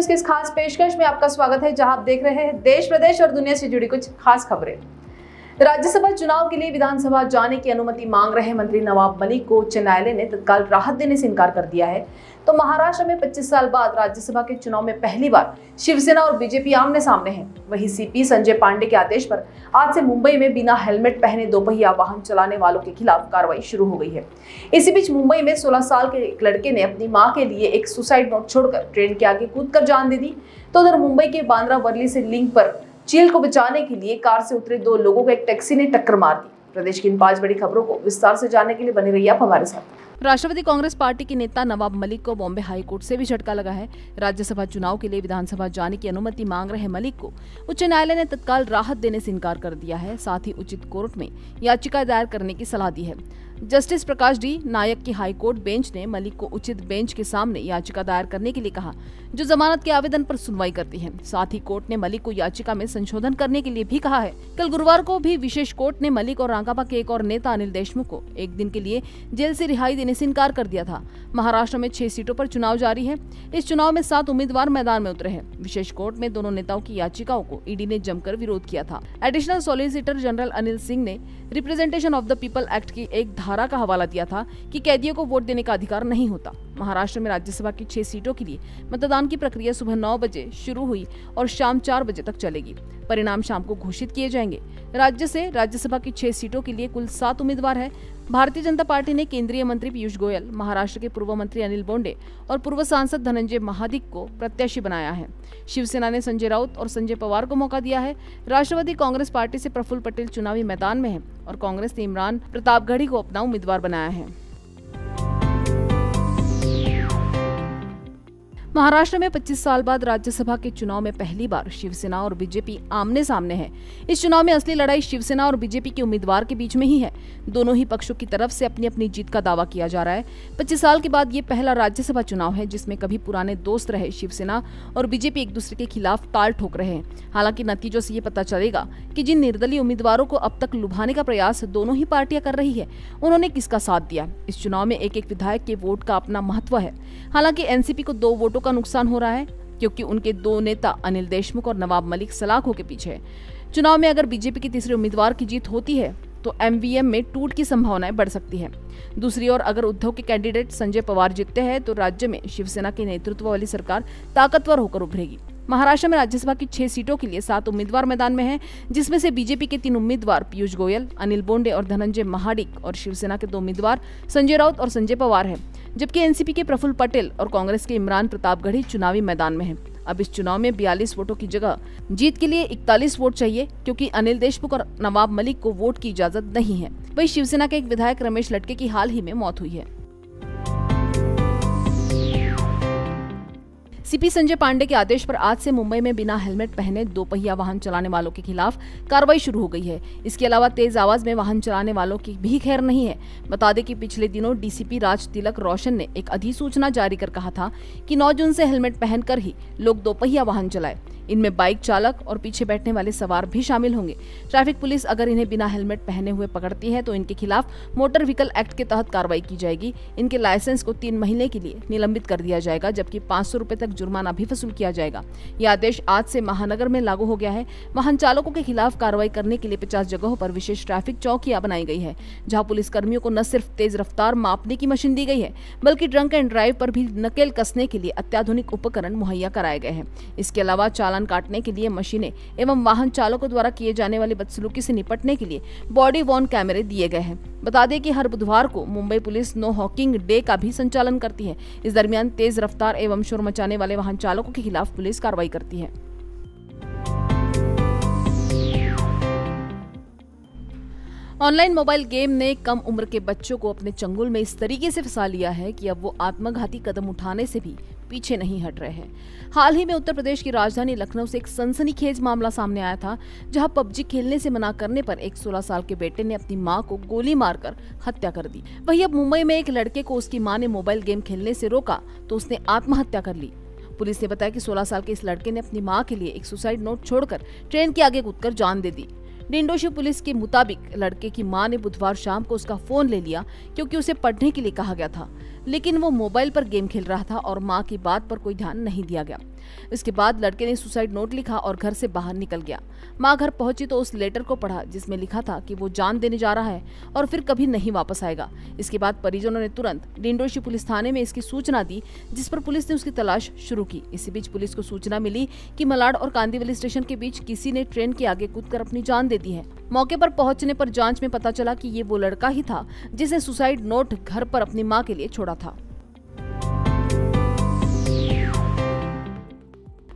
News की इस खास पेशकश में आपका स्वागत है, जहां आप देख रहे हैं देश प्रदेश और दुनिया से जुड़ी कुछ खास खबरें। राज्यसभा चुनाव के लिए विधानसभा जाने की अनुमति मांग रहे मंत्री नवाब मलिक को उच्च न्यायालय ने तत्काल राहत देने से इनकार कर दिया है। तो महाराष्ट्र में 25 साल बाद राज्यसभा के चुनाव में पहली बार शिवसेना और बीजेपी आमने सामने है। वहीं सीपी संजय पांडे के आदेश पर आज से मुंबई में बिना हेलमेट पहने दोपहिया वाहन चलाने वालों के खिलाफ कार्रवाई शुरू हो गई है। इसी बीच मुंबई में 16 साल के एक लड़के ने अपनी माँ के लिए एक सुसाइड नोट छोड़कर ट्रेन के आगे कूद कर जान दे दी। तो उधर मुंबई के बांद्रा वर्ली से लिंक पर चील को बचाने के लिए कार से उतरे दो लोगों को एक टैक्सी ने टक्कर मार दी। प्रदेश की इन 5 बड़ी खबरों को विस्तार से जानने के लिए बने रहिए आप हमारे साथ। राष्ट्रवादी कांग्रेस पार्टी के नेता नवाब मलिक को बॉम्बे हाईकोर्ट से भी झटका लगा है। राज्यसभा चुनाव के लिए विधानसभा जाने की अनुमति मांग रहे मलिक को उच्च न्यायालय ने तत्काल राहत देने से इनकार कर दिया है। साथ ही उचित कोर्ट में याचिका दायर करने की सलाह दी है। जस्टिस प्रकाश डी नायक की हाईकोर्ट बेंच ने मलिक को उचित बेंच के सामने याचिका दायर करने के लिए कहा, जो जमानत के आवेदन पर सुनवाई करती है। साथ ही कोर्ट ने मलिक को याचिका में संशोधन करने के लिए भी कहा है। कल गुरुवार को भी विशेष कोर्ट ने मलिक और रांगापा के एक और नेता अनिल देशमुख को एक दिन के लिए जेल से रिहाई देने से इनकार कर दिया था। महाराष्ट्र में 6 सीटों पर चुनाव जारी है। इस चुनाव में 7 उम्मीदवार मैदान में उतरे हैं। विशेष कोर्ट में दोनों नेताओं की याचिकाओं को ईडी ने जमकर विरोध किया था। Additional solicitor general Anil Singh ने representation of the people act की एक धारा का हवाला दिया था कि कैदियों को वोट देने का अधिकार नहीं होता। महाराष्ट्र में राज्यसभा की 6 सीटों के लिए मतदान की प्रक्रिया सुबह 9 बजे शुरू हुई और शाम 4 बजे तक चलेगी। परिणाम शाम को घोषित किए जाएंगे। राज्य से राज्यसभा की 6 सीटों के लिए कुल 7 उम्मीदवार हैं। भारतीय जनता पार्टी ने केंद्रीय मंत्री पीयूष गोयल, महाराष्ट्र के पूर्व मंत्री अनिल बोंडे और पूर्व सांसद धनंजय महाडिक को प्रत्याशी बनाया है। शिवसेना ने संजय राउत और संजय पवार को मौका दिया है। राष्ट्रवादी कांग्रेस पार्टी से प्रफुल्ल पटेल चुनावी मैदान में है और कांग्रेस ने इमरान प्रतापगढ़ी को अपना उम्मीदवार बनाया है। महाराष्ट्र में 25 साल बाद राज्यसभा के चुनाव में पहली बार शिवसेना और बीजेपी आमने सामने है। इस चुनाव में असली लड़ाई शिवसेना और बीजेपी के उम्मीदवार के बीच में ही है। दोनों ही पक्षों की तरफ से अपनी अपनी जीत का दावा किया जा रहा है। 25 साल के बाद ये पहला राज्यसभा चुनाव है जिसमें कभी पुराने दोस्त रहे शिवसेना और बीजेपी एक दूसरे के खिलाफ ताल ठोक रहे हैं। हालांकि नतीजों से ये पता चलेगा कि जिन निर्दलीय उम्मीदवारों को अब तक लुभाने का प्रयास दोनों ही पार्टियां कर रही है, उन्होंने किसका साथ दिया। इस चुनाव में एक एक विधायक के वोट का अपना महत्व है। हालांकि एनसीपी को 2 वोटों का नुकसान हो रहा है क्योंकि उनके 2 नेता अनिल देशमुख और नवाब मलिक सलाखों के पीछे है। चुनाव में अगर बीजेपी के तीसरे उम्मीदवार की जीत होती है तो एमवीएम में टूट की संभावनाएं बढ़ सकती है। दूसरी ओर अगर उद्धव के कैंडिडेट संजय पवार जीतते हैं तो राज्य में शिवसेना के नेतृत्व वाली सरकार ताकतवर होकर उभरेगी। महाराष्ट्र में राज्यसभा की 6 सीटों के लिए 7 उम्मीदवार मैदान में हैं, जिसमें से बीजेपी के 3 उम्मीदवार पीयूष गोयल, अनिल बोंडे और धनंजय महाडिक और शिवसेना के 2 उम्मीदवार संजय राउत और संजय पवार हैं, जबकि एनसीपी के प्रफुल्ल पटेल और कांग्रेस के इमरान प्रतापगढ़ी चुनावी मैदान में हैं। अब इस चुनाव में 42 वोटों की जगह जीत के लिए 41 वोट चाहिए क्योंकि अनिल देशमुख और नवाब मलिक को वोट की इजाजत नहीं है। वहीं शिवसेना के एक विधायक रमेश लटके की हाल ही में मौत हुई है। सीपी संजय पांडे के आदेश पर आज से मुंबई में बिना हेलमेट पहने दोपहिया वाहन चलाने वालों के खिलाफ कार्रवाई शुरू हो गई है। इसके अलावा तेज आवाज में वाहन चलाने वालों की भी खैर नहीं है। बता दें कि पिछले दिनों डीसीपी राज तिलक रोशन ने एक अधिसूचना जारी कर कहा था कि 9 जून से हेलमेट पहनकर ही लोग दोपहिया वाहन चलाए। इनमें बाइक चालक और पीछे बैठने वाले सवार भी शामिल होंगे। ट्रैफिक पुलिस अगर इन्हें बिना हेलमेट पहने हुए पकड़ती है तो इनके खिलाफ मोटर व्हीकल एक्ट के तहत कार्रवाई की जाएगी। इनके लाइसेंस को 3 महीने के लिए निलंबित कर दिया जाएगा, जबकि 500 रुपये तक जुर्माना भी वसूल किया जाएगा। यह आदेश आज से महानगर में लागू हो गया है। वाहन चालकों के खिलाफ कार्रवाई करने के लिए 50 जगहों पर विशेष ट्रैफिक चौकियां बनाई गई है, जहां पुलिसकर्मियों को न सिर्फ तेज रफ्तार मापने की मशीन दी गई है बल्कि ड्रंक एंड ड्राइव पर भी नकेल कसने के लिए अत्याधुनिक उपकरण मुहैया कराए गए हैं। इसके अलावा चालान काटने के लिए मशीनें एवं वाहन चालकों द्वारा किए जाने वाली बदसलूकी से निपटने के लिए बॉडी वॉर्न कैमरे दिए गए हैं। बता दें कि हर बुधवार को Mumbai police no hawking day का भी संचालन करती है। इस दरमियान तेज रफ्तार एवं शोर मचाने वाले वाहन चालकों के खिलाफ पुलिस कार्रवाई करती है। ऑनलाइन मोबाइल गेम ने कम उम्र के बच्चों को अपने चंगुल में इस तरीके से फंसा लिया है कि अब वो आत्मघाती कदम उठाने से भी पीछे नहीं हट रहे हैं। हाल ही में उत्तर प्रदेश की राजधानी लखनऊ से एक सनसनीखेज मामला सामने आया था, जहां पबजी खेलने से मना करने पर एक 16 साल के बेटे ने अपनी मां को गोली मारकर हत्या कर दी। वहीं अब मुंबई में एक लड़के को उसकी मां ने मोबाइल गेम खेलने से रोका तो उसने आत्महत्या कर ली। पुलिस ने बताया कि 16 साल के इस लड़के ने अपनी मां के लिए एक सुसाइड नोट छोड़कर ट्रेन के आगे कूदकर जान दे दी। डिंडोशी पुलिस के मुताबिक लड़के की मां ने बुधवार शाम को उसका फोन ले लिया क्योंकि उसे पढ़ने के लिए कहा गया था, लेकिन वो मोबाइल पर गेम खेल रहा था और मां की बात पर कोई ध्यान नहीं दिया गया। इसके बाद लड़के ने सुसाइड नोट लिखा और घर से बाहर निकल गया। मां घर पहुंची तो उस लेटर को पढ़ा जिसमें लिखा था कि वो जान देने जा रहा है और फिर कभी नहीं वापस आएगा। इसके बाद परिजनों ने तुरंत डिंडोशी पुलिस थाने में इसकी सूचना दी, जिस पर पुलिस ने उसकी तलाश शुरू की। इसी बीच पुलिस को सूचना मिली कि मलाड और कांदीवली स्टेशन के बीच किसी ने ट्रेन के आगे कूदकर अपनी जान दे दी है। मौके पर पहुंचने पर जांच में पता चला कि ये वो लड़का ही था जिसने सुसाइड नोट घर पर अपनी मां के लिए छोड़ा था।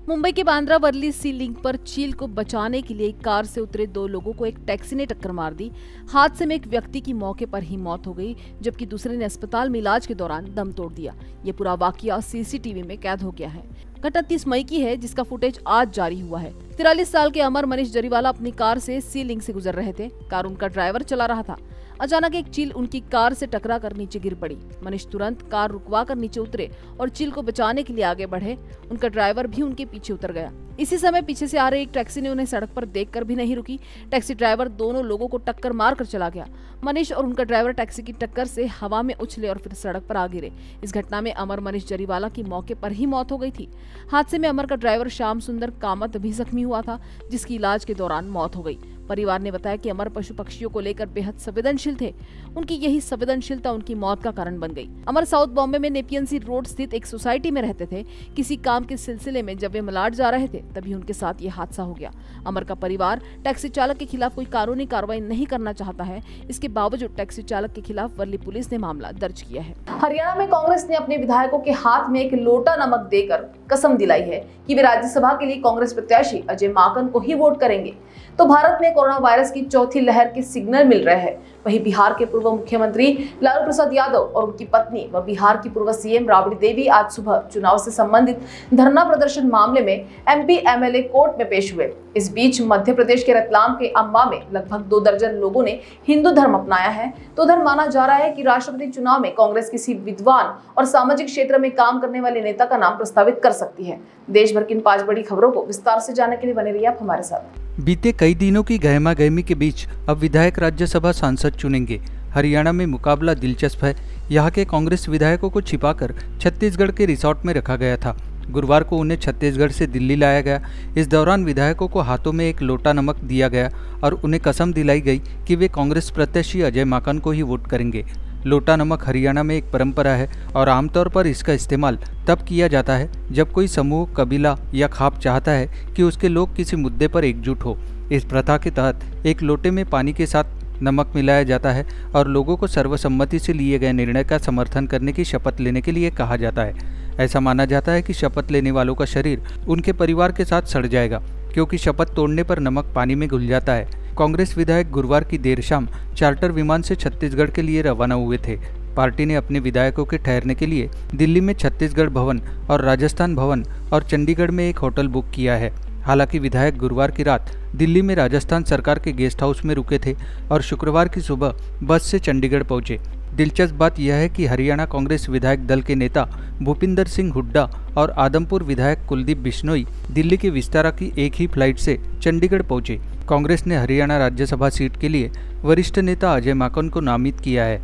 मुंबई के बांद्रा वर्ली सी लिंक पर चील को बचाने के लिए कार से उतरे दो लोगों को एक टैक्सी ने टक्कर मार दी। हादसे में एक व्यक्ति की मौके पर ही मौत हो गई, जबकि दूसरे ने अस्पताल में इलाज के दौरान दम तोड़ दिया। ये पूरा वाकया सीसीटीवी में कैद हो गया है। घटना 30 मई की है, जिसका फुटेज आज जारी हुआ है। 43 साल के अमर मनीष जरीवाला अपनी कार से सी लिंक से गुजर रहे थे। कार उनका ड्राइवर चला रहा था। अचानक एक चील उनकी कार से टकरा कर नीचे गिर पड़ी। मनीष तुरंत कार रुकवा कर नीचे उतरे और चील को बचाने के लिए आगे बढ़े। उनका ड्राइवर भी उनके पीछे उतर गया। इसी समय पीछे से आ रही एक टैक्सी ने उन्हें सड़क पर देखकर भी नहीं रुकी। टैक्सी ड्राइवर दोनों लोगों को टक्कर मार कर चला गया। मनीष और उनका ड्राइवर टैक्सी की टक्कर से हवा में उछले और फिर सड़क पर आ गिरे। इस घटना में अमर मनीष जरीवाला की मौके पर ही मौत हो गई थी। हादसे में अमर का ड्राइवर श्याम सुंदर कामत भी जख्मी हुआ था, जिसकी इलाज के दौरान मौत हो गई। परिवार ने बताया कि अमर पशु पक्षियों को लेकर बेहद संवेदनशील थे। उनकी यही संवेदनशीलता उनकी मौत का कारण बन गई। अमर साउथ बॉम्बे में नेपियनसी रोड स्थित एक सोसाइटी में रहते थे। किसी काम के सिलसिले में जब वे मलाड जा रहे थे तभी उनके साथ ये हादसा हो गया। अमर का परिवार टैक्सी चालक के खिलाफ कोई कानूनी कार्रवाई नहीं करना चाहता है। इसके बावजूद टैक्सी चालक के खिलाफ वर्ली पुलिस ने मामला दर्ज किया है। हरियाणा में कांग्रेस ने अपने विधायकों के हाथ में एक लोटा नमक देकर कसम दिलाई है कि वे राज्यसभा के लिए कांग्रेस प्रत्याशी अजय माकन को ही वोट करेंगे। तो भारत में कोरोना वायरस की चौथी लहर के सिग्नल मिल रहे हैं। वहीं बिहार के पूर्व मुख्यमंत्री लालू प्रसाद यादव और उनकी पत्नी व बिहार की पूर्व सीएम राबड़ी देवी आज सुबह चुनाव से संबंधित धरना प्रदर्शन मामले में MP/MLA कोर्ट में पेश हुए। इस बीच मध्य प्रदेश के रतलाम के अम्बा में लगभग 2 दर्जन लोगों ने हिंदू धर्म अपनाया है। तो धर्म माना जा रहा है कि राष्ट्रपति चुनाव में कांग्रेस किसी विद्वान और सामाजिक क्षेत्र में काम करने वाले नेता का नाम प्रस्तावित कर सकती है। देश भर की इन 5 बड़ी खबरों को विस्तार से जानने के लिए बने रहिए आप हमारे साथ। बीते कई दिनों की गहमागहमी के बीच अब विधायक राज्यसभा सांसद चुनेंगे। हरियाणा में मुकाबला दिलचस्प है। यहाँ के कांग्रेस विधायकों को छिपाकर छत्तीसगढ़ के रिसॉर्ट में रखा गया था। गुरुवार को उन्हें छत्तीसगढ़ से दिल्ली लाया गया। इस दौरान विधायकों को हाथों में एक लोटा नमक दिया गया और उन्हें कसम दिलाई गई कि वे कांग्रेस प्रत्याशी अजय माकन को ही वोट करेंगे। लोटा नमक हरियाणा में एक परंपरा है और आमतौर पर इसका इस्तेमाल तब किया जाता है जब कोई समूह, कबीला या खाप चाहता है कि उसके लोग किसी मुद्दे पर एकजुट हो। इस प्रथा के तहत एक लोटे में पानी के साथ नमक मिलाया जाता है और लोगों को सर्वसम्मति से लिए गए निर्णय का समर्थन करने की शपथ लेने के लिए कहा जाता है। ऐसा माना जाता है कि शपथ लेने वालों का शरीर उनके परिवार के साथ सड़ जाएगा, क्योंकि शपथ तोड़ने पर नमक पानी में घुल जाता है। कांग्रेस विधायक गुरुवार की देर शाम चार्टर विमान से छत्तीसगढ़ के लिए रवाना हुए थे। पार्टी ने अपने विधायकों के ठहरने के लिए दिल्ली में छत्तीसगढ़ भवन और राजस्थान भवन और चंडीगढ़ में एक होटल बुक किया है। हालांकि विधायक गुरुवार की रात दिल्ली में राजस्थान सरकार के गेस्ट हाउस में रुके थे और शुक्रवार की सुबह बस से चंडीगढ़ पहुंचे। दिलचस्प बात यह है कि हरियाणा कांग्रेस विधायक दल के नेता भूपिंदर सिंह हुड्डा और आदमपुर विधायक कुलदीप बिश्नोई दिल्ली के विस्तारा की एक ही फ्लाइट से चंडीगढ़ पहुंचे। कांग्रेस ने हरियाणा राज्यसभा सीट के लिए वरिष्ठ नेता अजय माकन को नामित किया है।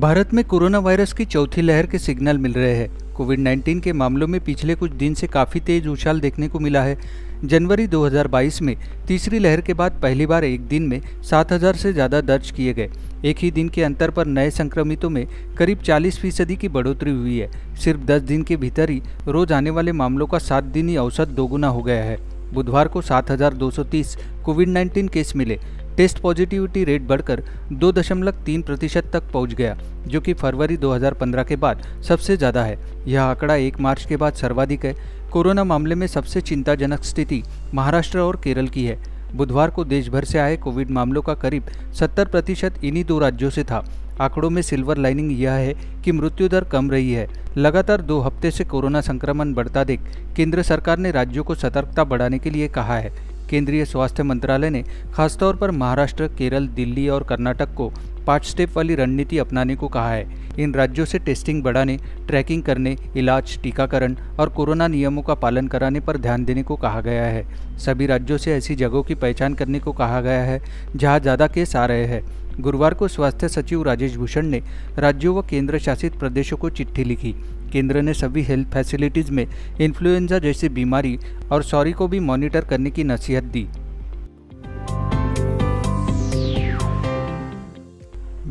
भारत में कोरोना वायरस की चौथी लहर के सिग्नल मिल रहे हैं। कोविड-19 के मामलों में पिछले कुछ दिन से काफ़ी तेज उछाल देखने को मिला है। जनवरी 2022 में तीसरी लहर के बाद पहली बार एक दिन में 7000 से ज़्यादा दर्ज किए गए। एक ही दिन के अंतर पर नए संक्रमितों में करीब 40% की बढ़ोतरी हुई है। सिर्फ 10 दिन के भीतर ही रोज आने वाले मामलों का 7 दिनी औसत दोगुना हो गया है। बुधवार को 7230 कोविड-19 केस मिले। टेस्ट पॉजिटिविटी रेट बढ़कर 2.3% तक पहुंच गया, जो कि फरवरी 2015 के बाद सबसे ज़्यादा है। यह आंकड़ा 1 मार्च के बाद सर्वाधिक है। कोरोना मामले में सबसे चिंताजनक स्थिति महाराष्ट्र और केरल की है। बुधवार को देश भर से आए कोविड मामलों का करीब 70% इन्हीं 2 राज्यों से था। आंकड़ों में सिल्वर लाइनिंग यह है कि मृत्यु दर कम रही है। लगातार 2 हफ्ते से कोरोना संक्रमण बढ़ता देख केंद्र सरकार ने राज्यों को सतर्कता बढ़ाने के लिए कहा है। केंद्रीय स्वास्थ्य मंत्रालय ने खासतौर पर महाराष्ट्र, केरल, दिल्ली और कर्नाटक को 5 स्टेप वाली रणनीति अपनाने को कहा है। इन राज्यों से टेस्टिंग बढ़ाने, ट्रैकिंग करने, इलाज, टीकाकरण और कोरोना नियमों का पालन कराने पर ध्यान देने को कहा गया है। सभी राज्यों से ऐसी जगहों की पहचान करने को कहा गया है जहां ज़्यादा केस आ रहे हैं। गुरुवार को स्वास्थ्य सचिव राजेश भूषण ने राज्यों व केंद्र शासित प्रदेशों को चिट्ठी लिखी। केंद्र ने सभी हेल्थ फैसिलिटीज़ में इन्फ्लुएंजा जैसी बीमारी और सॉरी को भी मॉनिटर करने की नसीहत दी।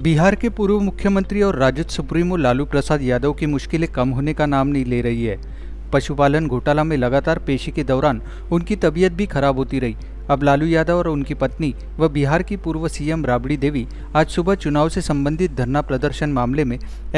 बिहार के पूर्व मुख्यमंत्री और राजद सुप्रीमो लालू प्रसाद यादव की मुश्किलें कम होने का नाम नहीं ले रही है। पशुपालन घोटाला में लगातार पेशी के दौरान उनकी तबीयत भी खराब होती रही। अब लालू यादव और उनकी पत्नी व बिहार की पूर्व सीएम राबड़ी देवी आज सुबह चुनाव से संबंधित धरना प्रदर्शन मामले में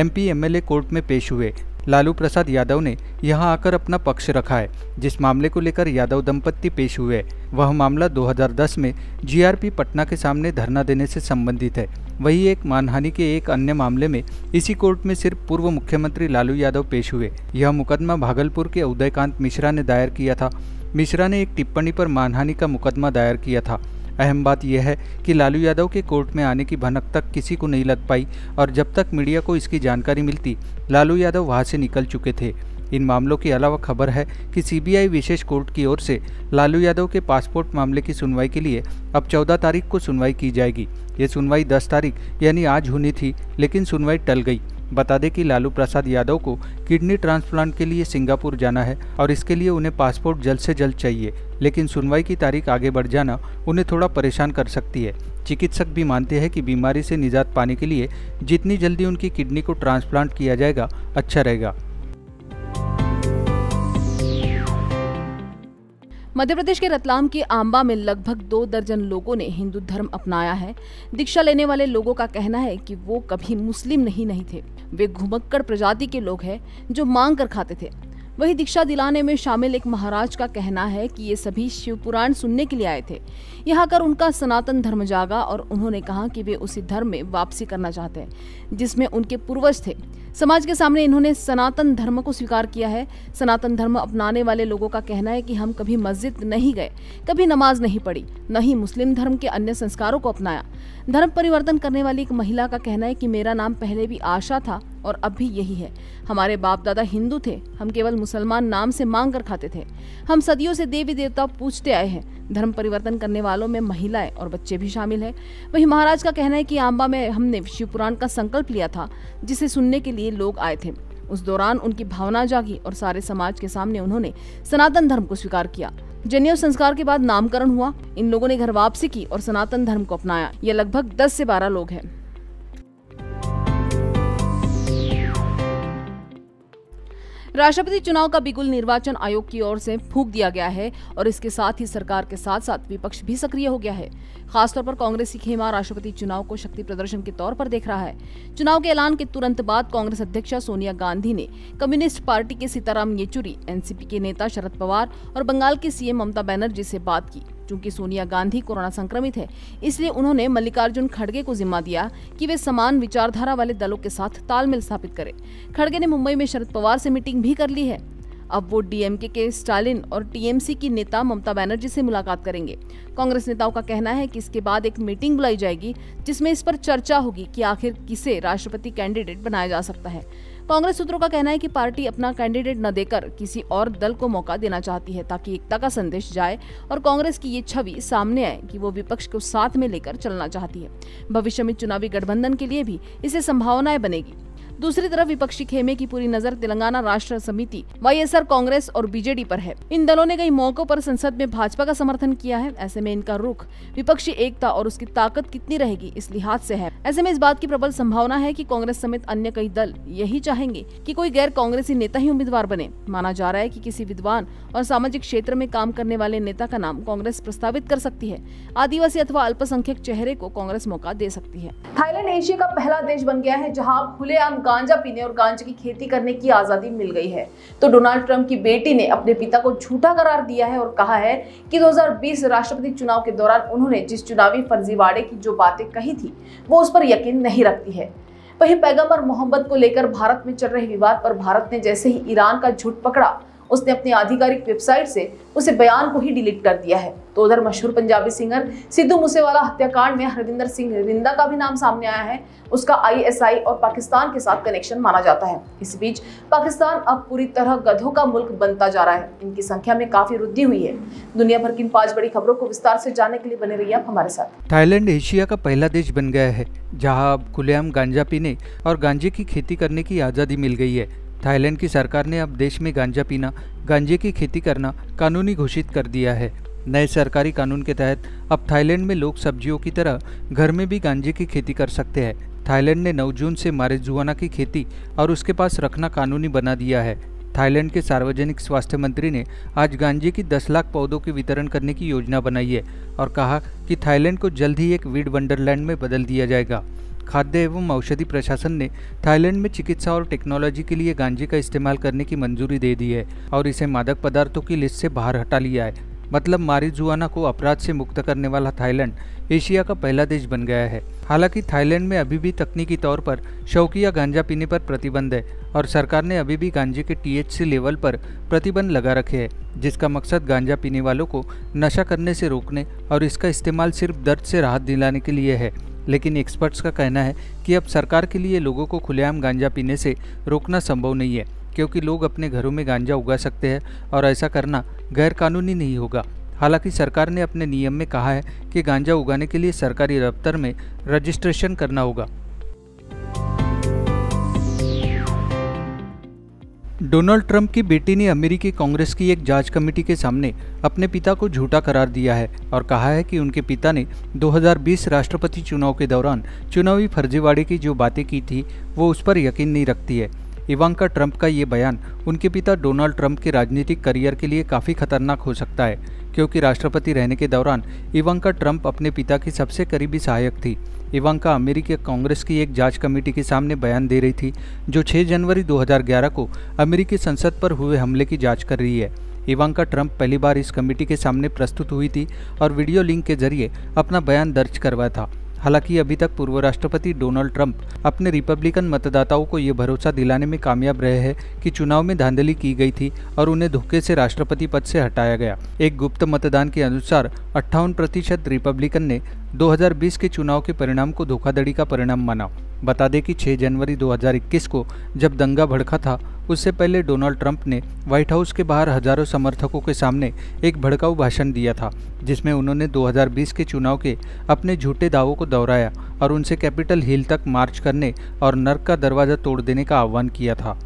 MP/MLA कोर्ट में पेश हुए। लालू प्रसाद यादव ने यहां आकर अपना पक्ष रखा है। जिस मामले को लेकर यादव दंपत्ति पेश हुए वह मामला 2010 में GRP पटना के सामने धरना देने से संबंधित है। वहीं एक मानहानि के एक अन्य मामले में इसी कोर्ट में सिर्फ पूर्व मुख्यमंत्री लालू यादव पेश हुए। यह मुकदमा भागलपुर के उदयकांत मिश्रा ने दायर किया था। मिश्रा ने एक टिप्पणी पर मानहानि का मुकदमा दायर किया था। अहम बात यह है कि लालू यादव के कोर्ट में आने की भनक तक किसी को नहीं लग पाई और जब तक मीडिया को इसकी जानकारी मिलती लालू यादव वहां से निकल चुके थे। इन मामलों के अलावा खबर है कि CBI विशेष कोर्ट की ओर से लालू यादव के पासपोर्ट मामले की सुनवाई के लिए अब 14 तारीख को सुनवाई की जाएगी। ये सुनवाई 10 तारीख यानी आज होनी थी, लेकिन सुनवाई टल गई। बता दें कि लालू प्रसाद यादव को किडनी ट्रांसप्लांट के लिए सिंगापुर जाना है और इसके लिए उन्हें पासपोर्ट जल्द से जल्द चाहिए, लेकिन सुनवाई की तारीख आगे बढ़ जाना उन्हें थोड़ा परेशान कर सकती है। चिकित्सक भी मानते हैं कि बीमारी से निजात पाने के लिए जितनी जल्दी उनकी किडनी को ट्रांसप्लांट किया जाएगा अच्छा रहेगा। मध्य प्रदेश के रतलाम के आंबा में लगभग 2 दर्जन लोगों ने हिंदू धर्म अपनाया है। दीक्षा लेने वाले लोगों का कहना है कि वो कभी मुस्लिम नहीं थे। वे घुमक्कड़ प्रजाति के लोग हैं जो मांग कर खाते थे। वही दीक्षा दिलाने में शामिल एक महाराज का कहना है कि ये सभी शिव पुराण सुनने के लिए आए थे। यहाँ आकर उनका सनातन धर्म जागा और उन्होंने कहा कि वे उसी धर्म में वापसी करना चाहते हैं जिसमें उनके पूर्वज थे। समाज के सामने इन्होंने सनातन धर्म को स्वीकार किया है। सनातन धर्म अपनाने वाले लोगों का कहना है कि हम कभी मस्जिद नहीं गए, कभी नमाज नहीं पढ़ी, न ही मुस्लिम धर्म के अन्य संस्कारों को अपनाया। धर्म परिवर्तन करने वाली एक महिला का कहना है कि मेरा नाम पहले भी आशा था और अब भी यही है। हमारे बाप दादा हिंदू थे, हम केवल मुसलमान नाम से मांग कर खाते थे। हम सदियों से देवी देवता पूजते आए हैं। धर्म परिवर्तन करने वालों में महिलाएं और बच्चे भी शामिल हैं। वहीं महाराज का कहना है कि आंबा में हमने शिवपुराण का संकल्प लिया था जिसे सुनने के लिए लोग आए थे। उस दौरान उनकी भावना जागी और सारे समाज के सामने उन्होंने सनातन धर्म को स्वीकार किया। जनेऊ संस्कार के बाद नामकरण हुआ। इन लोगों ने घर वापसी की और सनातन धर्म को अपनाया। ये लगभग 10 से 12 लोग हैं। राष्ट्रपति चुनाव का बिगुल निर्वाचन आयोग की ओर से फूंक दिया गया है और इसके साथ ही सरकार के साथ साथ विपक्ष भी सक्रिय हो गया है। खासतौर पर कांग्रेस की खेमा राष्ट्रपति चुनाव को शक्ति प्रदर्शन के तौर पर देख रहा है। चुनाव के ऐलान के तुरंत बाद कांग्रेस अध्यक्ष सोनिया गांधी ने कम्युनिस्ट पार्टी के सीताराम येचुरी, NCP के नेता शरद पवार और बंगाल के CM ममता बैनर्जी से बात की। चूंकि सोनिया गांधी कोरोना संक्रमित है इसलिए उन्होंने मल्लिकार्जुन खड़गे को जिम्मा दिया कि वे समान विचारधारा वाले दलों के साथ तालमेल स्थापित करें। खड़गे ने मुंबई में शरद पवार से मीटिंग भी कर ली है। अब वो DMK के स्टालिन और TMC की नेता ममता बैनर्जी से मुलाकात करेंगे। कांग्रेस नेताओं का कहना है कि इसके बाद एक मीटिंग बुलाई जाएगी जिसमें इस पर चर्चा होगी कि आखिर किसे राष्ट्रपति कैंडिडेट बनाया जा सकता है। कांग्रेस सूत्रों का कहना है कि पार्टी अपना कैंडिडेट न देकर किसी और दल को मौका देना चाहती है ताकि एकता का संदेश जाए और कांग्रेस की ये छवि सामने आए कि वो विपक्ष को साथ में लेकर चलना चाहती है। भविष्य में चुनावी गठबंधन के लिए भी इससे संभावनाएं बनेगी। दूसरी तरफ विपक्षी खेमे की पूरी नजर तेलंगाना राष्ट्र समिति YSR कांग्रेस और BJD पर है। इन दलों ने कई मौकों पर संसद में भाजपा का समर्थन किया है। ऐसे में इनका रुख विपक्षी एकता और उसकी ताकत कितनी रहेगी इस लिहाज से है। ऐसे में इस बात की प्रबल संभावना है कि कांग्रेस समेत अन्य कई दल यही चाहेंगे कि कोई गैर कांग्रेसी नेता ही उम्मीदवार बने। माना जा रहा है कि किसी विद्वान और सामाजिक क्षेत्र में काम करने वाले नेता का नाम कांग्रेस प्रस्तावित कर सकती है। आदिवासी अथवा अल्पसंख्यक चेहरे को कांग्रेस मौका दे सकती है। थाईलैंड एशिया का पहला देश बन गया है जहाँ खुलेआम गांजा पीने और गांजे की खेती करने की आजादी मिल गई है। तो डोनाल्ड ट्रंप की बेटी ने अपने पिता को झूठा करार दिया है और कहा है कि 2020 राष्ट्रपति चुनाव के दौरान उन्होंने जिस चुनावी फर्जीवाड़े की जो बातें कही थी वो उस पर यकीन नहीं रखती है। वहीं पैगंबर मोहम्मद को लेकर भारत में चल रहे विवाद पर भारत ने जैसे ही ईरान का झूठ पकड़ा उसने अपनी आधिकारिक वेबसाइट से उसे बयान को ही डिलीट कर दिया है। तो उधर मशहूर पंजाबी सिंगर सिद्धू मूसेवाला हत्याकांड में हरविंदर सिंह रिंदा का भी नाम सामने आया है। उसका ISI और पाकिस्तान के साथ कनेक्शन माना जाता है। इस बीच पाकिस्तान अब पूरी तरह गधों का मुल्क बनता जा रहा है। इनकी संख्या में काफी वृद्धि हुई है। दुनिया भर की 5 बड़ी खबरों को विस्तार से जानने के लिए बने रहिए आप हमारे साथ। थाईलैंड एशिया का पहला देश बन गया है जहाँ अब खुलेआम गांजा पीने और गांजे की खेती करने की आज़ादी मिल गई है। थाईलैंड की सरकार ने अब देश में गांजा पीना, गांजे की खेती करना कानूनी घोषित कर दिया है। नए सरकारी कानून के तहत अब थाईलैंड में लोग सब्जियों की तरह घर में भी गांजे की खेती कर सकते हैं। थाईलैंड ने 9 जून से मारिजुआना की खेती और उसके पास रखना कानूनी बना दिया है। थाईलैंड के सार्वजनिक स्वास्थ्य मंत्री ने आज गांजे की 10 लाख पौधों के वितरण करने की योजना बनाई है और कहा कि थाईलैंड को जल्द ही एक वीड वंडरलैंड में बदल दिया जाएगा। खाद्य एवं औषधि प्रशासन ने थाईलैंड में चिकित्सा और टेक्नोलॉजी के लिए गांजे का इस्तेमाल करने की मंजूरी दे दी है और इसे मादक पदार्थों की लिस्ट से बाहर हटा लिया है। मतलब मारिजुआना को अपराध से मुक्त करने वाला थाईलैंड एशिया का पहला देश बन गया है। हालांकि थाईलैंड में अभी भी तकनीकी तौर पर शौकिया गांजा पीने पर प्रतिबंध है और सरकार ने अभी भी गांजे के THC लेवल पर प्रतिबंध लगा रखे है, जिसका मकसद गांजा पीने वालों को नशा करने से रोकने और इसका इस्तेमाल सिर्फ दर्द से राहत दिलाने के लिए है। लेकिन एक्सपर्ट्स का कहना है कि अब सरकार के लिए लोगों को खुलेआम गांजा पीने से रोकना संभव नहीं है, क्योंकि लोग अपने घरों में गांजा उगा सकते हैं और ऐसा करना गैरकानूनी नहीं होगा। हालांकि सरकार ने अपने नियम में कहा है कि गांजा उगाने के लिए सरकारी दफ्तर में रजिस्ट्रेशन करना होगा। डोनाल्ड ट्रंप की बेटी ने अमेरिकी कांग्रेस की एक जांच कमेटी के सामने अपने पिता को झूठा करार दिया है और कहा है कि उनके पिता ने 2020 राष्ट्रपति चुनाव के दौरान चुनावी फर्जीवाड़े की जो बातें की थी वो उस पर यकीन नहीं रखती है। इवंका ट्रंप का ये बयान उनके पिता डोनाल्ड ट्रंप के राजनीतिक करियर के लिए काफ़ी खतरनाक हो सकता है, क्योंकि राष्ट्रपति रहने के दौरान इवंका ट्रंप अपने पिता की सबसे करीबी सहायक थी। इवंका अमेरिकी कांग्रेस की एक जांच कमेटी के सामने बयान दे रही थी जो 6 जनवरी 2011 को अमेरिकी संसद पर हुए हमले की जाँच कर रही है। इवंका ट्रंप पहली बार इस कमेटी के सामने प्रस्तुत हुई थी और वीडियो लिंक के जरिए अपना बयान दर्ज करवाया था। हालांकि अभी तक पूर्व राष्ट्रपति डोनाल्ड ट्रंप अपने रिपब्लिकन मतदाताओं को ये भरोसा दिलाने में कामयाब रहे हैं कि चुनाव में धांधली की गई थी और उन्हें धोखे से राष्ट्रपति पद से हटाया गया। एक गुप्त मतदान के अनुसार 58% रिपब्लिकन ने 2020 के चुनाव के परिणाम को धोखाधड़ी का परिणाम माना। बता दें कि 6 जनवरी 2021 को जब दंगा भड़का था, उससे पहले डोनाल्ड ट्रंप ने व्हाइट हाउस के बाहर हजारों समर्थकों के सामने एक भड़काऊ भाषण दिया था, जिसमें उन्होंने 2020 के चुनाव के अपने झूठे दावों को दोहराया और उनसे कैपिटल हिल तक मार्च करने और नर्क का दरवाजा तोड़ देने का आह्वान किया था।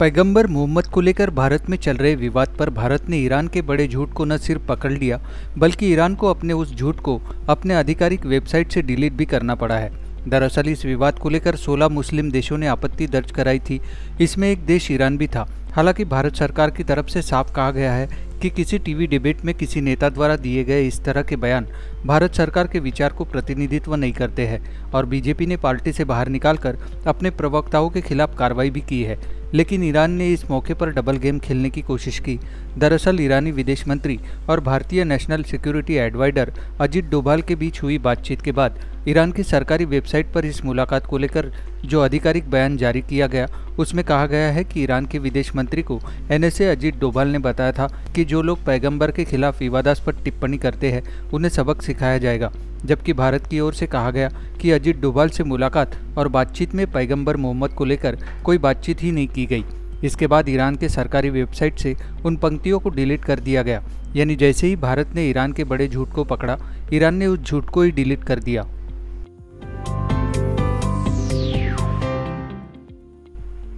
पैगंबर मोहम्मद को लेकर भारत में चल रहे विवाद पर भारत ने ईरान के बड़े झूठ को न सिर्फ पकड़ लिया, बल्कि ईरान को अपने उस झूठ को अपने आधिकारिक वेबसाइट से डिलीट भी करना पड़ा है। दरअसल इस विवाद को लेकर 16 मुस्लिम देशों ने आपत्ति दर्ज कराई थी, इसमें एक देश ईरान भी था। हालांकि भारत सरकार की तरफ से साफ कहा गया है कि किसी TV डिबेट में किसी नेता द्वारा दिए गए इस तरह के बयान भारत सरकार के विचार को प्रतिनिधित्व नहीं करते हैं और बीजेपी ने पार्टी से बाहर निकालकर अपने प्रवक्ताओं के खिलाफ कार्रवाई भी की है। लेकिन ईरान ने इस मौके पर डबल गेम खेलने की कोशिश की। दरअसल ईरानी विदेश मंत्री और भारतीय national security adviser Ajit Doval के बीच हुई बातचीत के बाद ईरान की सरकारी वेबसाइट पर इस मुलाकात को लेकर जो आधिकारिक बयान जारी किया गया, उसमें कहा गया है कि ईरान के विदेश मंत्री को NSA अजीत डोभाल ने बताया था कि जो लोग पैगंबर के खिलाफ विवादास्पद टिप्पणी करते हैं उन्हें सबक सिखाया जाएगा, जबकि भारत की ओर से कहा गया कि अजीत डोभाल से मुलाकात और बातचीत में पैगंबर मोहम्मद को लेकर कोई बातचीत ही नहीं की गई। इसके बाद ईरान के सरकारी वेबसाइट से उन पंक्तियों को डिलीट कर दिया गया, यानी जैसे ही भारत ने ईरान के बड़े झूठ को पकड़ा, ईरान ने उस झूठ को ही डिलीट कर दिया।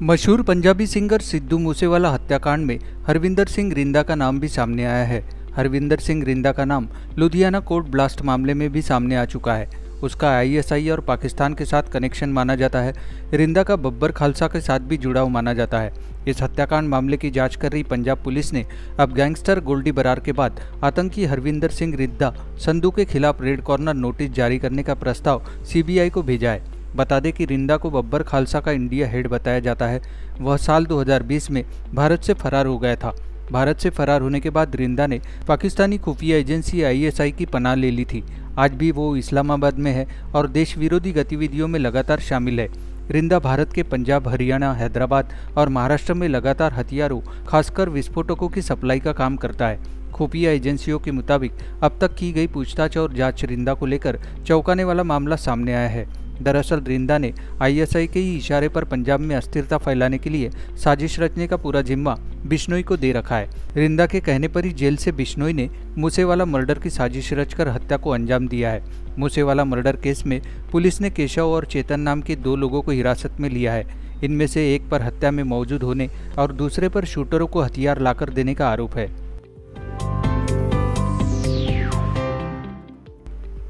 मशहूर पंजाबी सिंगर सिद्धू मूसेवाला हत्याकांड में हरविंदर सिंह रिंदा का नाम भी सामने आया है। हरविंदर सिंह रिंदा का नाम लुधियाना कोर्ट ब्लास्ट मामले में भी सामने आ चुका है। उसका ISI और पाकिस्तान के साथ कनेक्शन माना जाता है। रिंदा का बब्बर खालसा के साथ भी जुड़ाव माना जाता है। इस हत्याकांड मामले की जांच कर रही पंजाब पुलिस ने अब गैंगस्टर गोल्डी बरार के बाद आतंकी हरविंदर सिंह रिंदा संधू के खिलाफ रेड कॉर्नर नोटिस जारी करने का प्रस्ताव CBI को भेजा है। बता दें कि रिंदा को बब्बर खालसा का इंडिया हेड बताया जाता है। वह साल 2020 में भारत से फरार हो गया था। भारत से फरार होने के बाद रिंदा ने पाकिस्तानी खुफिया एजेंसी ISI की पनाह ले ली थी। आज भी वो इस्लामाबाद में है और देश विरोधी गतिविधियों में लगातार शामिल है। रिंदा भारत के पंजाब, हरियाणा, हैदराबाद और महाराष्ट्र में लगातार हथियारों, खासकर विस्फोटकों की सप्लाई का काम करता है। खुफिया एजेंसियों के मुताबिक अब तक की गई पूछताछ और जांच रिंदा को लेकर चौंकाने वाला मामला सामने आया है। दरअसल रिंदा ने आईएसआई के ही इशारे पर पंजाब में अस्थिरता फैलाने के लिए साजिश रचने का पूरा जिम्मा बिश्नोई को दे रखा है। रिंदा के कहने पर ही जेल से बिश्नोई ने मूसेवाला मर्डर की साजिश रचकर हत्या को अंजाम दिया है। मूसेवाला मर्डर केस में पुलिस ने केशव और चेतन नाम के दो लोगों को हिरासत में लिया है। इनमें से एक पर हत्या में मौजूद होने और दूसरे पर शूटरों को हथियार लाकर देने का आरोप है।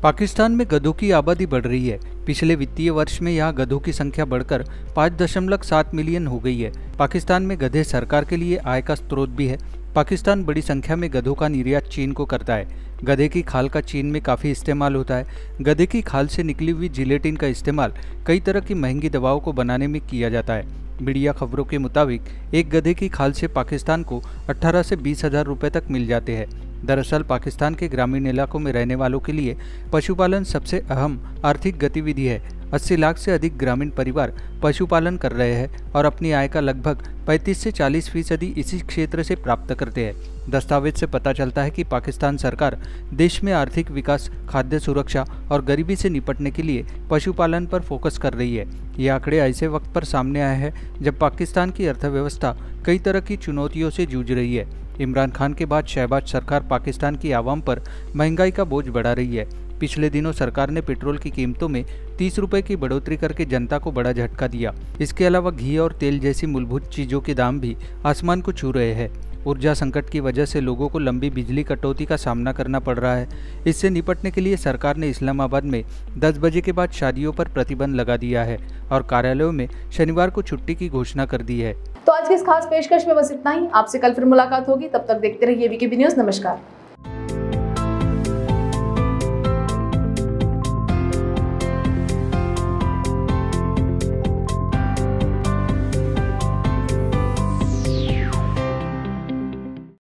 पाकिस्तान में गधों की आबादी बढ़ रही है। पिछले वित्तीय वर्ष में यहाँ गधों की संख्या बढ़कर 5.7 मिलियन हो गई है। पाकिस्तान में गधे सरकार के लिए आय का स्रोत भी है। पाकिस्तान बड़ी संख्या में गधों का निर्यात चीन को करता है। गधे की खाल का चीन में काफ़ी इस्तेमाल होता है। गधे की खाल से निकली हुई जिलेटिन का इस्तेमाल कई तरह की महंगी दवाओं को बनाने में किया जाता है। मीडिया खबरों के मुताबिक एक गधे की खाल से पाकिस्तान को 18 से 20 हज़ार रुपये तक मिल जाते हैं। दरअसल पाकिस्तान के ग्रामीण इलाकों में रहने वालों के लिए पशुपालन सबसे अहम आर्थिक गतिविधि है। 80 लाख से अधिक ग्रामीण परिवार पशुपालन कर रहे हैं और अपनी आय का लगभग 35 से 40% इसी क्षेत्र से प्राप्त करते हैं। दस्तावेज से पता चलता है कि पाकिस्तान सरकार देश में आर्थिक विकास, खाद्य सुरक्षा और गरीबी से निपटने के लिए पशुपालन पर फोकस कर रही है। ये आंकड़े ऐसे वक्त पर सामने आए हैं जब पाकिस्तान की अर्थव्यवस्था कई तरह की चुनौतियों से जूझ रही है। इमरान खान के बाद शहबाज सरकार पाकिस्तान की आवाम पर महंगाई का बोझ बढ़ा रही है। पिछले दिनों सरकार ने पेट्रोल की कीमतों में 30 रुपए की बढ़ोतरी करके जनता को बड़ा झटका दिया। इसके अलावा घी और तेल जैसी मूलभूत चीज़ों के दाम भी आसमान को छू रहे हैं। ऊर्जा संकट की वजह से लोगों को लंबी बिजली कटौती का सामना करना पड़ रहा है। इससे निपटने के लिए सरकार ने इस्लामाबाद में 10 बजे के बाद शादियों पर प्रतिबंध लगा दिया है और कार्यालयों में शनिवार को छुट्टी की घोषणा कर दी है। तो आज की इस खास पेशकश में बस इतना ही। आपसे कल फिर मुलाकात होगी, तब तक देखते रहिए वीकेबी न्यूज़। नमस्कार।